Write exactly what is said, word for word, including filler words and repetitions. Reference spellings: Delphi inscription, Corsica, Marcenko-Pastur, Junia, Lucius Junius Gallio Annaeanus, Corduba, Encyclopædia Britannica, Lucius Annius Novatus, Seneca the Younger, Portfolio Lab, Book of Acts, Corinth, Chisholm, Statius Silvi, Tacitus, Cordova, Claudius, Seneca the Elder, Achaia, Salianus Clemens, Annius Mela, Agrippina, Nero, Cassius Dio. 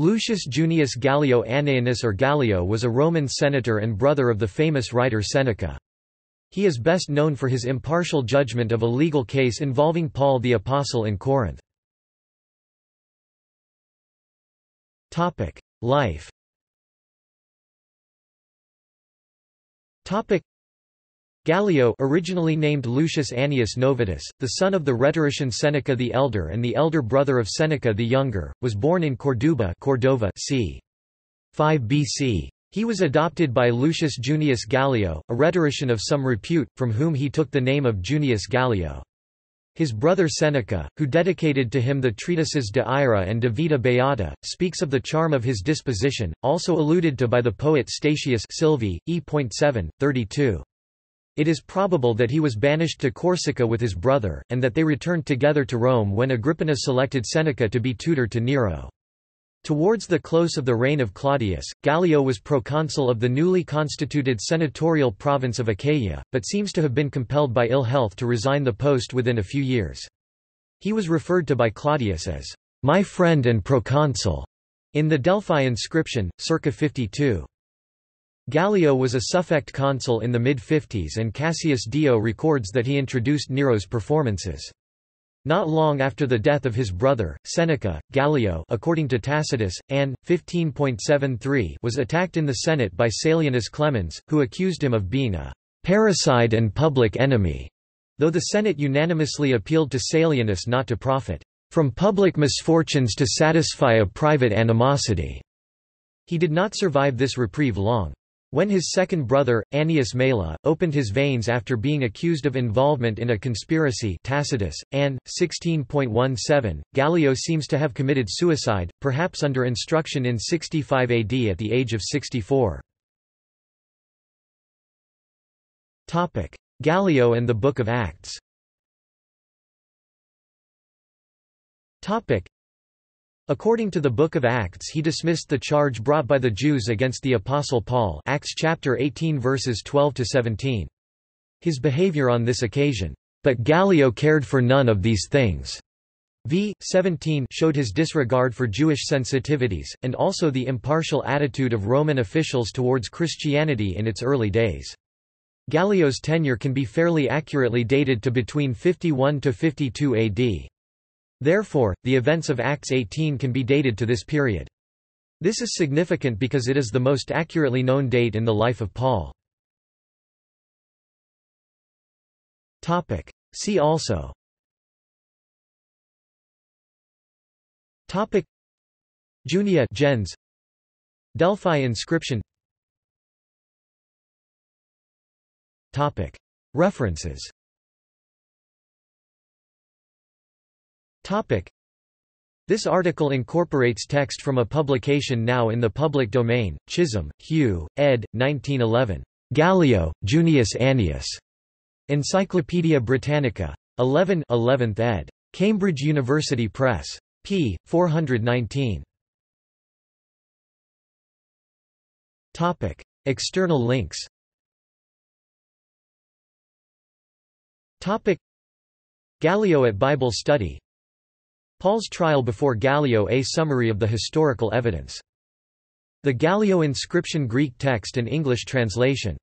Lucius Junius Gallio Annaeanus or Gallio was a Roman senator and brother of the famous writer Seneca. He is best known for his impartial judgment of a legal case involving Paul the Apostle in Corinth. Life. Gallio, originally named Lucius Annius Novatus, the son of the rhetorician Seneca the Elder and the elder brother of Seneca the Younger, was born in Corduba, Cordova, c. five B C. He was adopted by Lucius Junius Gallio, a rhetorician of some repute, from whom he took the name of Junius Gallio. His brother Seneca, who dedicated to him the treatises De Ira and De Vita Beata, speaks of the charm of his disposition, also alluded to by the poet Statius Silvi, E seven, thirty-two. It is probable that he was banished to Corsica with his brother, and that they returned together to Rome when Agrippina selected Seneca to be tutor to Nero. Towards the close of the reign of Claudius, Gallio was proconsul of the newly constituted senatorial province of Achaia, but seems to have been compelled by ill health to resign the post within a few years. He was referred to by Claudius as, "my friend and proconsul," in the Delphi inscription, circa fifty-two. Gallio was a suffect consul in the mid-fifties and Cassius Dio records that he introduced Nero's performances. Not long after the death of his brother, Seneca, Gallio, according to Tacitus, Ann. fifteen seventy-three, was attacked in the Senate by Salianus Clemens, who accused him of being a parricide and public enemy, though the Senate unanimously appealed to Salianus not to profit from public misfortunes to satisfy a private animosity. He did not survive this reprieve long. When his second brother, Annius Mela, opened his veins after being accused of involvement in a conspiracy Tacitus, Ann. sixteen seventeen, Gallio seems to have committed suicide, perhaps under instruction in sixty-five A D at the age of sixty-four. Gallio and the Book of Acts. According to the Book of Acts, he dismissed the charge brought by the Jews against the Apostle Paul, Acts chapter eighteen verses twelve to seventeen. His behavior on this occasion, "But Gallio cared for none of these things," verse seventeen, showed his disregard for Jewish sensitivities, and also the impartial attitude of Roman officials towards Christianity in its early days. Gallio's tenure can be fairly accurately dated to between fifty-one to fifty-two A D. Therefore, the events of Acts eighteen can be dated to this period. This is significant because it is the most accurately known date in the life of Paul. Topic. See also. Topic. Junia, gens. Delphi inscription. Topic. References. Topic. This article incorporates text from a publication now in the public domain, Chisholm, Hugh, ed. nineteen eleven. Gallio, Junius Annius. Encyclopædia Britannica. eleven, eleventh ed. Cambridge University Press. p. four hundred nineteen. Topic. External links. Topic. Gallio at Bible Study. Paul's trial before Gallio, a summary of the historical evidence. The Gallio inscription, Greek text and English translation.